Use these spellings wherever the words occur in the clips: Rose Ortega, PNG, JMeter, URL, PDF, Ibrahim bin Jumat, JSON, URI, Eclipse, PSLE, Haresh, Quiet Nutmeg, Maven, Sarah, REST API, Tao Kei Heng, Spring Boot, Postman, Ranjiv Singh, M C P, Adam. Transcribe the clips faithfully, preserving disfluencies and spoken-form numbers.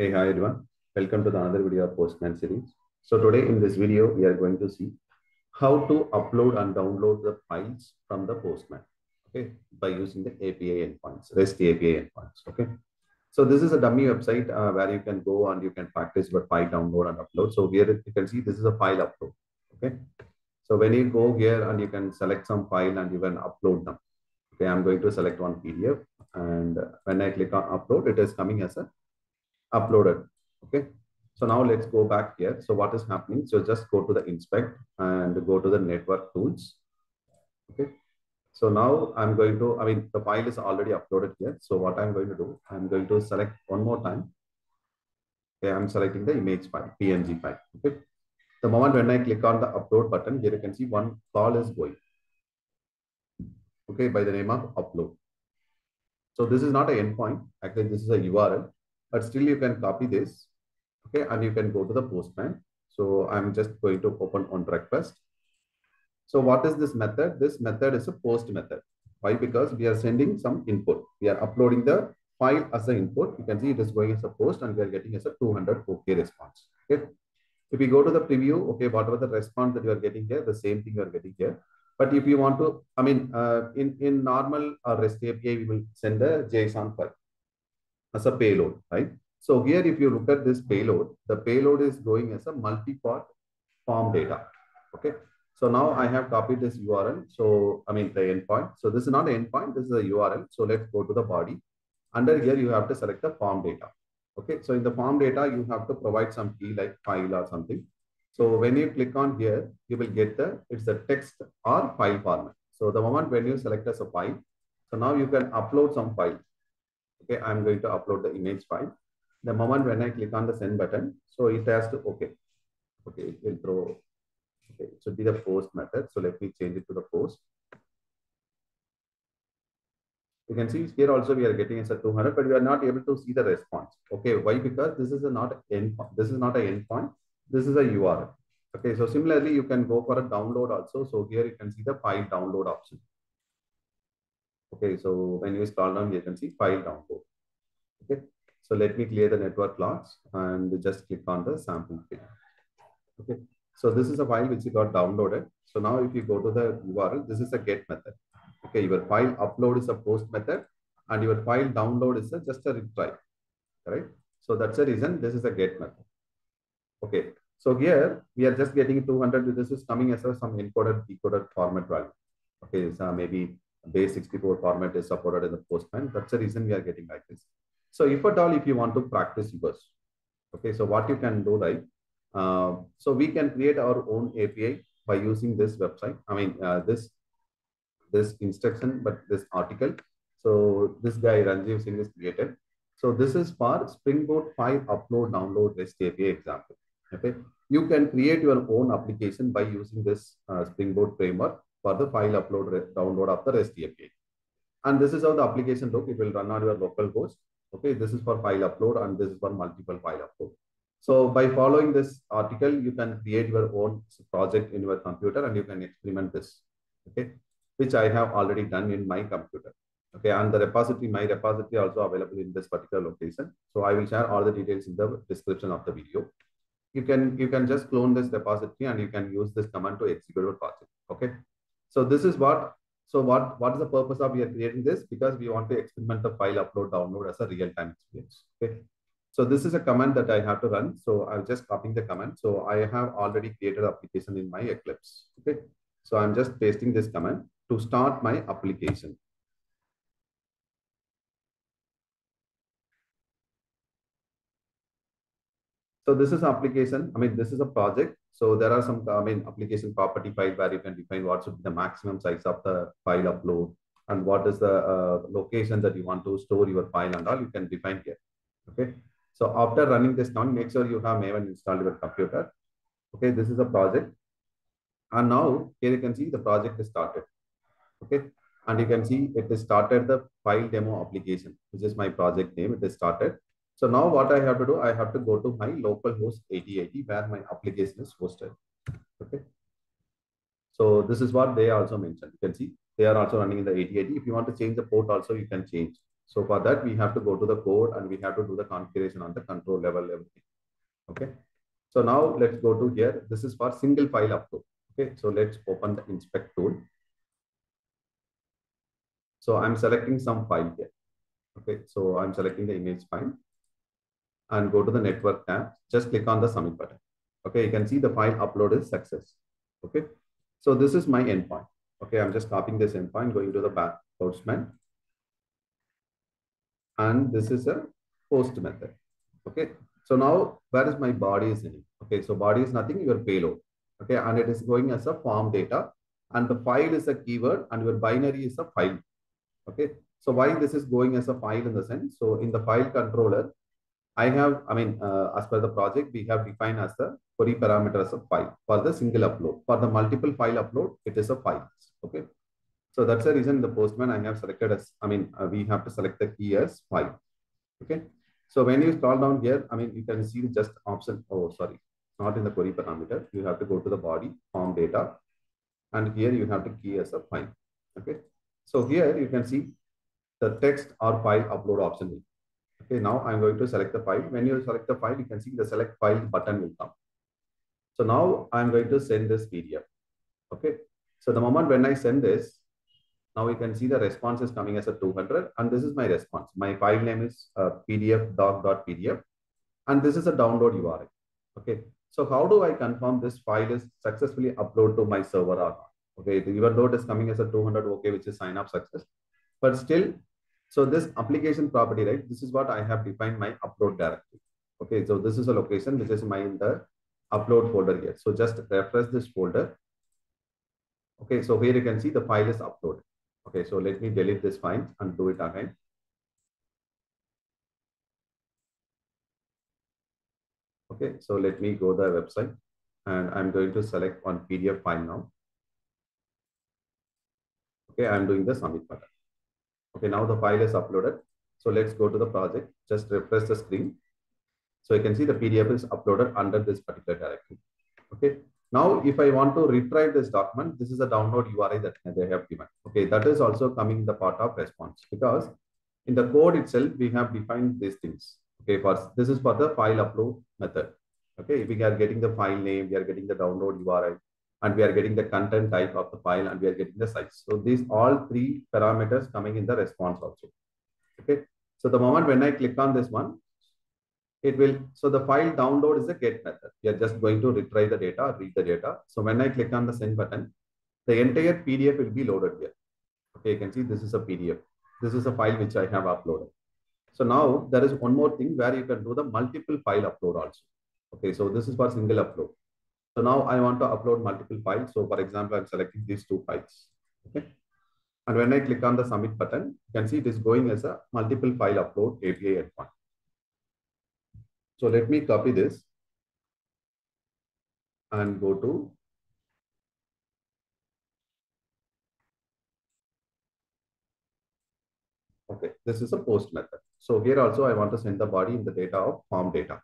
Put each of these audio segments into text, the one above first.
Hey, hi everyone. Welcome to the another video of Postman series. So today in this video, we are going to see how to upload and download the files from the Postman, okay, by using the A P I endpoints, REST A P I endpoints, okay. So this is a dummy website uh, where you can go and you can practice with file download and upload. So here you can see this is a file upload, okay. So when you go here and you can select some file and you can upload them. Okay, I'm going to select one P D F and when I click on upload, it is coming as a uploaded. Okay, so now let's go back here. So what is happening? So just go to the inspect and go to the network tools. Okay, so now I'm going to, I mean, the file is already uploaded here. So what I'm going to do, I'm going to select one more time. Okay, I'm selecting the image file, P N G file. Okay, the moment when I click on the upload button, here you can see one call is going. Okay, by the name of upload. So this is not an endpoint, actually, this is a U R L. But still you can copy this, okay, and you can go to the Postman. So I'm just going to open on request. So what is this method? This method is a post method. Why? Because we are sending some input. We are uploading the file as an input. You can see it is going as a post and we are getting as a two hundred OK response. Okay. If we go to the preview, okay, whatever the response that you are getting here, the same thing you are getting here. But if you want to, I mean, uh, in, in normal uh, REST A P I, we will send a JSON file as a payload, right? So here, if you look at this payload, the payload is going as a multi-part form data, okay? So now I have copied this U R L. So, I mean, the endpoint. So this is not an endpoint, this is a U R L. So let's go to the body. Under here, you have to select the form data, okay? So in the form data, you have to provide some key like file or something. So when you click on here, you will get the, it's a text or file format. So the moment when you select as a file, so now you can upload some file. Okay, I'm going to upload the image file. The moment when I click on the send button, so it has to, okay, okay, it will throw, okay, it should be the post method. So let me change it to the post. You can see here also we are getting as a two hundred, but we are not able to see the response. Okay, why? Because this is a not endpoint. This is not an endpoint. This is a U R L. Okay, so similarly, you can go for a download also. So here you can see the file download option. Okay, so when you scroll down, you can see file download. Okay, so let me clear the network logs and just click on the sample page. Okay, so this is a file which you got downloaded. So now if you go to the U R L, this is a get method. Okay, your file upload is a post method and your file download is a, just a retrieve, right? So that's the reason this is a get method. Okay, so here we are just getting two hundred. This is coming as a, some encoded, decoded format value. Okay, so maybe Base sixty-four format is supported in the Postman. That's the reason we are getting like this. So if at all, if you want to practice yours, okay, so what you can do, right? Uh, so we can create our own A P I by using this website. I mean, uh, this, this instruction, but this article. So this guy, Ranjiv Singh, is created. So this is for Spring Boot file upload, download, REST A P I example. Okay, you can create your own application by using this uh, Spring Boot framework for the file upload, download of the REST A P I. And this is how the application look. It will run on your local host. Okay, this is for file upload and this is for multiple file upload. So by following this article, you can create your own project in your computer and you can experiment this, okay, which I have already done in my computer. Okay, and the repository, my repository also available in this particular location. So I will share all the details in the description of the video. You can, you can just clone this repository and you can use this command to execute your project, okay? So this is what, so what, what is the purpose of we are creating this? Because we want to experiment the file upload, download as a real-time experience, okay? So this is a command that I have to run. So I'm just copying the command. So I have already created application in my Eclipse, okay? So I'm just pasting this command to start my application. So this is application, I mean, this is a project. So there are some, I mean, application property file where you can define what should be the maximum size of the file upload and what is the uh, location that you want to store your file and all, you can define here, okay? So after running this down, make sure you have Maven installed your computer. Okay, this is a project. And now here you can see the project is started, okay? And you can see it is started the file demo application, which is my project name, it is started. So now what I have to do, I have to go to my local host eighty eighty where my application is hosted, okay? So this is what they also mentioned. You can see they are also running in the eighty eighty. If you want to change the port also, you can change. So for that, we have to go to the code and we have to do the configuration on the control level, everything. Okay. So now let's go to here. This is for single file upload. Okay. So let's open the inspect tool. So I'm selecting some file here. Okay. So I'm selecting the image file and go to the network tab. Just click on the submit button. Okay. You can see the file upload is success. Okay. So this is my endpoint. Okay. I'm just copying this endpoint, going to the back Postman. And this is a post method. Okay. So now where is my body is in it? Okay. So body is nothing, your payload. Okay. And it is going as a form data and the file is a keyword and your binary is a file. Okay. So why this is going as a file in the sense? So in the file controller, I have, I mean, uh, as per the project, we have defined as the query parameter as a file for the single upload. For the multiple file upload, it is a file. Okay. So that's the reason in the Postman, I have selected as, I mean, uh, we have to select the key as file. Okay. So when you scroll down here, I mean, you can see just option. Oh, sorry, not in the query parameter. You have to go to the body form data. And here you have to key as a file. Okay. So here you can see the text or file upload option. Okay. Now I'm going to select the file. When you select the file, you can see the select file button will come. So now I'm going to send this P D F. Okay. So the moment when I send this, now you can see the response is coming as a two hundred, and this is my response. My file name is uh, P D F doc dot P D F, and this is a download U R L. Okay, so how do I confirm this file is successfully uploaded to my server or not? Okay, even though it is coming as a two hundred, okay, which is sign up success, but still, so this application property, right? This is what I have defined my upload directory. Okay, so this is a location which is my in the upload folder here. So just refresh this folder. Okay, so here you can see the file is uploaded. Okay, so let me delete this file and do it again. Okay, so let me go to the website and I'm going to select one P D F file now. Okay, I'm doing the submit button. Okay, now the file is uploaded. So let's go to the project, just refresh the screen. So you can see the P D F is uploaded under this particular directory. Okay. Now, if I want to retrieve this document, this is a download U R I that they have given. Okay, that is also coming in the part of response because in the code itself, we have defined these things. Okay, for this is for the file upload method. Okay, we are getting the file name, we are getting the download U R I, and we are getting the content type of the file, and we are getting the size. So these all three parameters coming in the response also. Okay, so the moment when I click on this one, it will, so the file download is a get method. We are just going to retrieve the data, read the data. So when I click on the send button, the entire P D F will be loaded here. Okay, you can see this is a P D F. This is a file which I have uploaded. So now there is one more thing where you can do the multiple file upload also. Okay, so this is for single upload. So now I want to upload multiple files. So for example, I'm selecting these two files. Okay, and when I click on the submit button, you can see it is going as a multiple file upload A P I endpoint. So let me copy this and go to okay. This is a post method. So here also I want to send the body in the data of form data.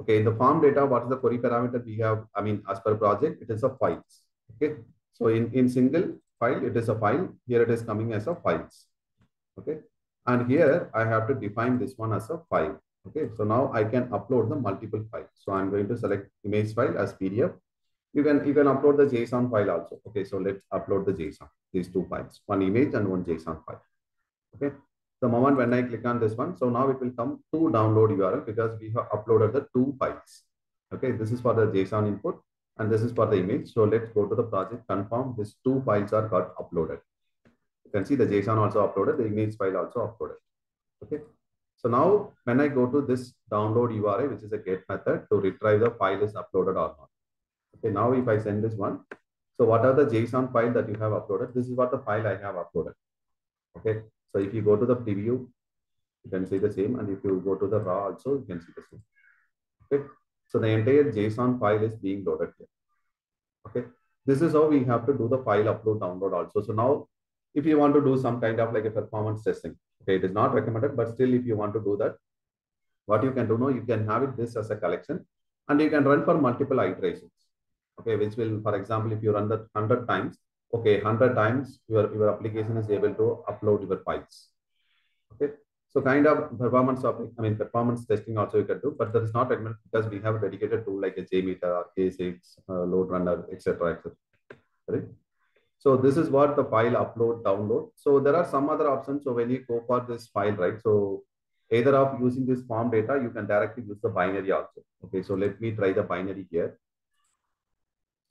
Okay, in the form data, what is the query parameter we have? I mean, as per project, it is a files. Okay, so in, in single file, it is a file. Here it is coming as a files. Okay, and here I have to define this one as a file. Okay, so now I can upload the multiple files. So I'm going to select image file as P D F. You can, you can upload the JSON file also. Okay, so let's upload the JSON, these two files, one image and one JSON file. Okay, the moment when I click on this one, so now it will come to download U R L because we have uploaded the two files. Okay, this is for the JSON input and this is for the image. So let's go to the project, confirm these two files are got uploaded. You can see the JSON also uploaded, the image file also uploaded. Okay. So now when I go to this download U R I, which is a get method to retrieve the file is uploaded or not. Okay, now if I send this one, so what are the JSON file that you have uploaded? This is what the file I have uploaded. Okay, so if you go to the preview, you can see the same. And if you go to the raw also, you can see the same. Okay, so the entire JSON file is being loaded here. Okay, this is how we have to do the file upload download also. So now if you want to do some kind of like a performance testing, okay, it is not recommended, but still if you want to do that, what you can do now, you can have it this as a collection and you can run for multiple iterations. Okay, which will, for example, if you run that one hundred times, okay, one hundred times your, your application is able to upload your files. Okay, So kind of performance of, I mean, performance testing also you can do, but that is not recommended because we have a dedicated tool like a JMeter, K six, uh, load runner, et cetera, et cetera. Right? So this is what the file upload, download. So there are some other options. So when you go for this file, right? So either of using this form data, you can directly use the binary also. Okay, so let me try the binary here.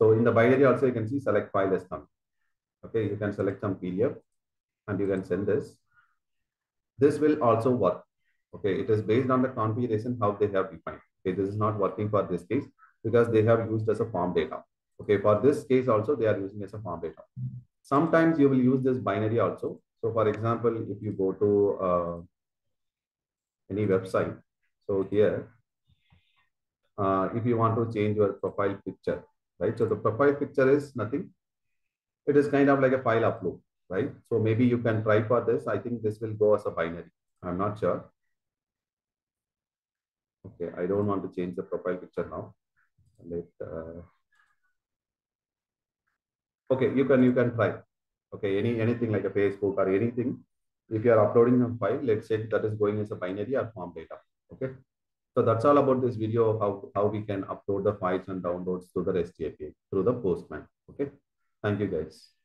So in the binary also, you can see select file as coming. Okay, you can select some P D F and you can send this. This will also work. Okay, it is based on the configuration how they have defined. Okay, this is not working for this case because they have used as a form data. Okay, for this case also they are using as a form data. Sometimes you will use this binary also. So for example, if you go to uh, any website, so here, uh, if you want to change your profile picture, right? So the profile picture is nothing. It is kind of like a file upload. Right? So maybe you can try for this. I think this will go as a binary. I'm not sure. Okay, I don't want to change the profile picture now. Let, uh... Okay, you can you can try. Okay, any anything like a Facebook or anything. If you are uploading a file, let's say that is going as a binary or form data. Okay, so that's all about this video of how how we can upload the files and downloads to the REST A P I through the Postman. Okay, thank you guys.